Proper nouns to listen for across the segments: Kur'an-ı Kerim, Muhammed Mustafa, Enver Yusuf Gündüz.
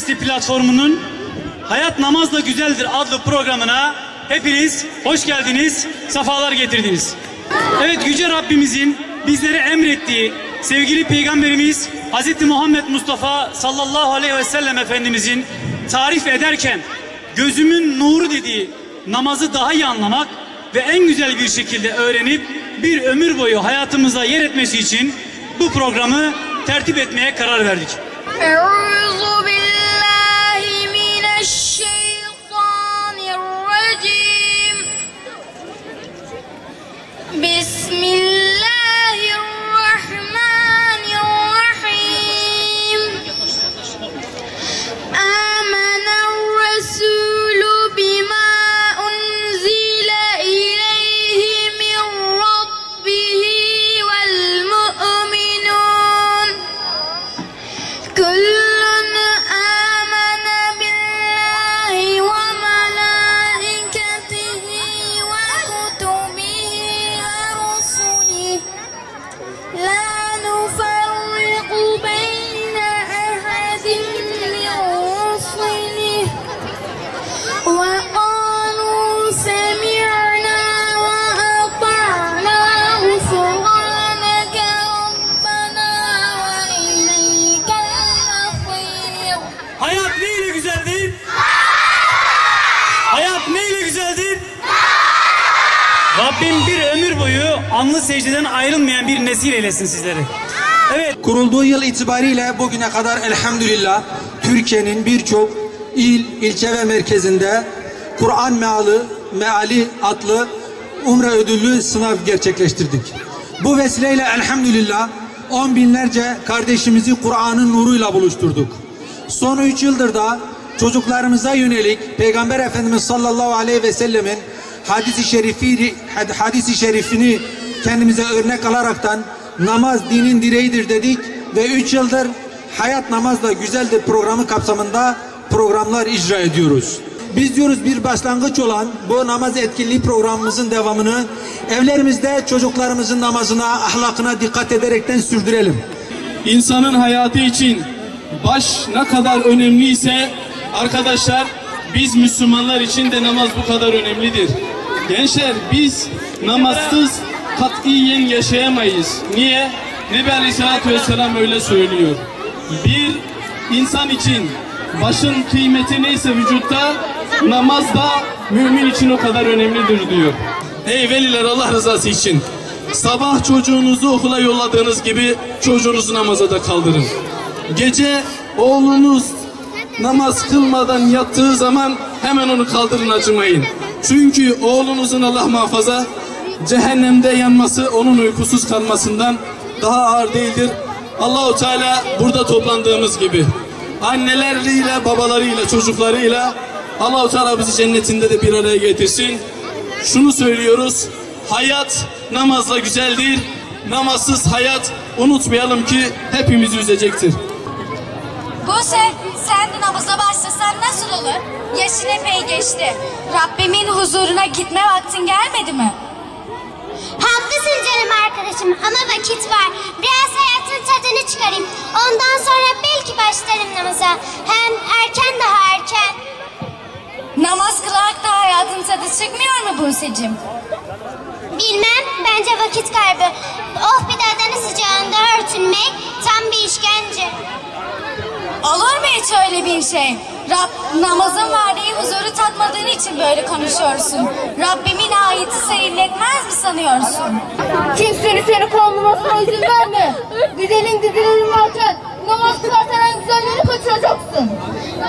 Nesli Platformu'nun Hayat Namazla Güzeldir adlı programına hepiniz hoş geldiniz, sefalar getirdiniz. Evet, Yüce Rabbimizin bizlere emrettiği, sevgili Peygamberimiz Hz. Muhammed Mustafa sallallahu aleyhi ve sellem Efendimizin tarif ederken gözümün nuru dediği namazı daha iyi anlamak ve en güzel bir şekilde öğrenip bir ömür boyu hayatımıza yer etmesi için bu programı tertip etmeye karar verdik. Rabbim bir ömür boyu anlı secdeden ayrılmayan bir nesil eylesin sizleri. Evet. Kurulduğu yıl itibariyle bugüne kadar elhamdülillah Türkiye'nin birçok il, ilçe ve merkezinde Kur'an meali adlı Umre ödüllü sınav gerçekleştirdik. Bu vesileyle elhamdülillah on binlerce kardeşimizi Kur'an'ın nuruyla buluşturduk. Son 3 yıldır da çocuklarımıza yönelik Peygamber Efendimiz sallallahu aleyhi ve sellemin hadisi şerifini kendimize örnek alaraktan namaz dinin direğidir dedik ve 3 yıldır Hayat Namazla Güzeldir programı kapsamında programlar icra ediyoruz. Biz diyoruz bir başlangıç olan bu namaz etkinliği programımızın devamını evlerimizde çocuklarımızın namazına, ahlakına dikkat ederekten sürdürelim. İnsanın hayatı için baş ne kadar önemliyse arkadaşlar, biz Müslümanlar için de namaz bu kadar önemlidir. Gençler, biz namazsız katiyen yaşayamayız. Niye? Nebi Aleyhisselatü Vesselam öyle söylüyor. Bir insan için başın kıymeti neyse vücutta, namaz da mümin için o kadar önemlidir diyor. Ey veliler, Allah rızası için sabah çocuğunuzu okula yolladığınız gibi çocuğunuzu namaza da kaldırın. Gece oğlunuz namaz kılmadan yattığı zaman hemen onu kaldırın, acımayın. Çünkü oğlunuzun Allah muhafaza cehennemde yanması onun uykusuz kalmasından daha ağır değildir. Allah-u Teala burada toplandığımız gibi anneleriyle, babalarıyla, çocuklarıyla Allah-u Teala bizi cennetinde de bir araya getirsin. Şunu söylüyoruz: hayat namazla güzeldir. Namazsız hayat, unutmayalım ki, hepimizi üzecektir. Buse, sen de namaza başlasan nasıl olur? Yaşın epey geçti. Rabbimin huzuruna gitme vaktin gelmedi mi? Haklısın canım arkadaşım ama vakit var. Biraz hayatın tadını çıkarayım. Ondan sonra belki başlarım namaza. Hem erken, daha erken. Namaz kılarak da hayatın tadı çıkmıyor mu Buse'cim? Bilmem, bence vakit kaybı. Oh, bir de Adana sıcağında örtünmek tam bir işkence. Olur mu hiç öyle bir şey? Namazın verdiği huzuru tatmadığın için böyle konuşuyorsun. Rabbimin ayeti seyirletmez mi sanıyorsun? Kimsenin seni kovmasına izin verme. Güzelin dizilerin varken namaz kılarsan en güzelleri kaçıracaksın.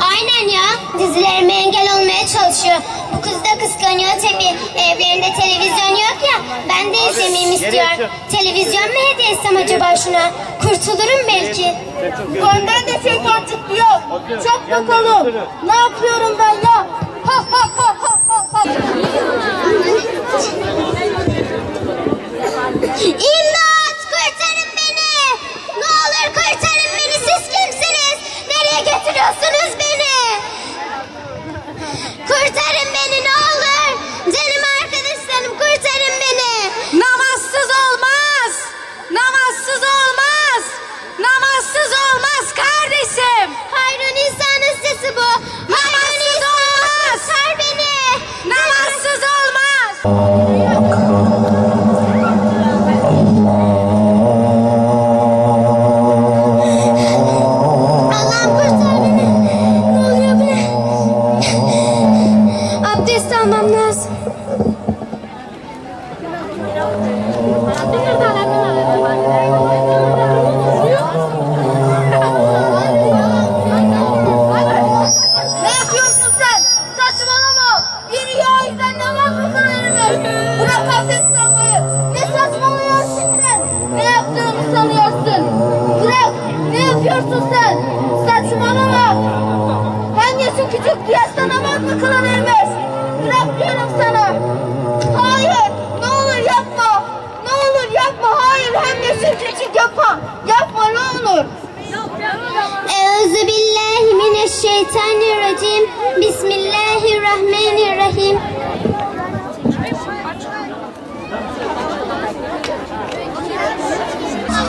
Aynen ya. Dizilerime engel olmaya çalışıyor. Bu kız da kıskanıyor tabii. Evlerinde televizyon yok ya. Ben de izlemeyeyim istiyor. Televizyon mu hediye etsem acaba şuna? Kurtulurum belki. Benden de şeytan çıkıyor. Çak bakalım. Ne yapıyorum ben ya? Ha ha ha ha ha ha. İmdat! Kurtarın beni! Ne olur kurtarın beni! Siz kimsiniz? Nereye götürüyorsunuz beni? Kurtarın beni ne olur! Canım arkadaşlarım, kurtarın beni! Namazsız olmaz! Namazsız olmaz! Namazsız olmaz kardeşim. Hayrun insanız. abdest almam lazım. Küçük piyasta namaz mı kılınırmış? Bırak diyorum sana. Hayır, ne olur yapma. Ne olur yapma, hayır. Hem de şirketçik yapma. Yapma ne olur. Euzubillahimineşşeytanirracim. Bismillahirrahmanirrahim.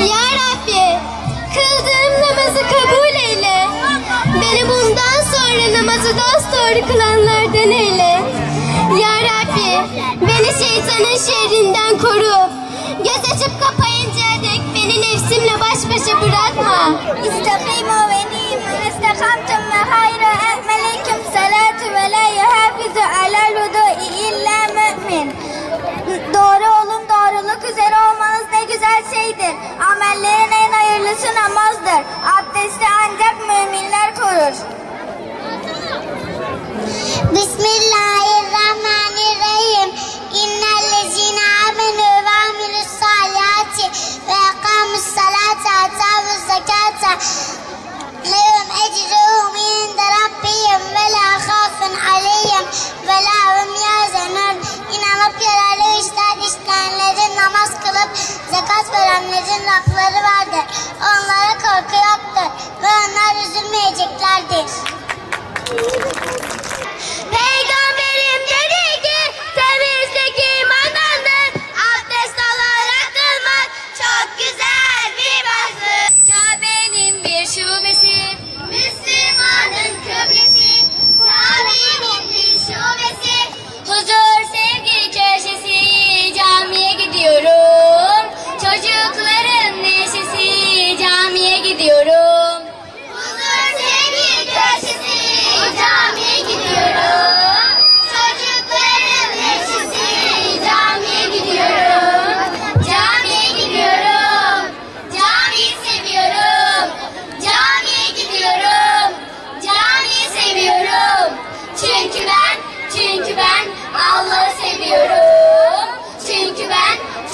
Ya Rabbi, kıldığım namazı kabul eyle. Beni bundan sonra namazı dosdoğru kılanlardan eyle. Ya Rabbi, beni şeytanın şerrinden koru. Göz açıp kapayıncaya dek beni nefsimle baş başa bırakma. İstakimu ve ni'men istakamtum ve hayra ahmelikum salatu ve la yuhafizu alal hudu'i illa mü'min. Doğru olun, doğruluk üzere olmanız ne güzel şeydir. Amellerin en hayırlısı namazdır. Abdesti ancak müminler korur. Bismillahirrahmanirrahim. İnnellezine amenu ve amilussalihati ve ekamussalate ve atavuzzekate lehum ecruhum inde rabbihim ve la khafun aleyhim ve la hum yahzenun. İnanıp yararlı işler işleyenlerin, namaz kılıp zekat verenlerin hakları vardır. Onlara korku yoktur ve onlar üzülmeyeceklerdir. Peygamberim dedi ki, temizlik imandandır, abdest olarak kılmak çok güzel bir bazı. Kabe'nin bir şubesi, Müslüman'ın kıblesi, Kabe'nin bir şubesi, huzur sevgi köşesi. Camiye gidiyorum, çocukların neşesi, camiye gidiyorum. Huzur sevgi köşesi, camiye gidiyorum.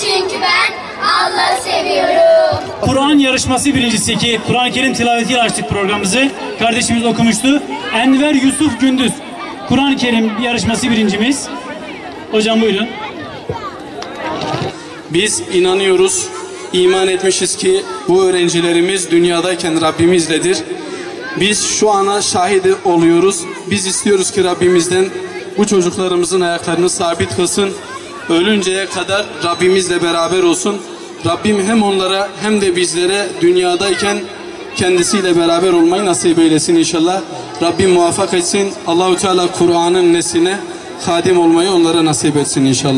Çünkü ben Allah'ı seviyorum. Kur'an yarışması birincisi ki Kur'an-ı Kerim tilavetiyle açtık programımızı. Kardeşimiz okumuştu. Enver Yusuf Gündüz. Kur'an-ı Kerim yarışması birincimiz. Hocam buyurun. Biz inanıyoruz, iman etmişiz ki bu öğrencilerimiz dünyadayken Rabbimizledir. Biz şu ana şahit oluyoruz. Biz istiyoruz ki Rabbimizden bu çocuklarımızın ayaklarını sabit kılsın. Ölünceye kadar Rabbimizle beraber olsun. Rabbim hem onlara hem de bizlere dünyadayken kendisiyle beraber olmayı nasip eylesin inşallah. Rabbim muvaffak etsin. Allahu Teala Kur'an'ın nesline hadim olmayı onlara nasip etsin inşallah.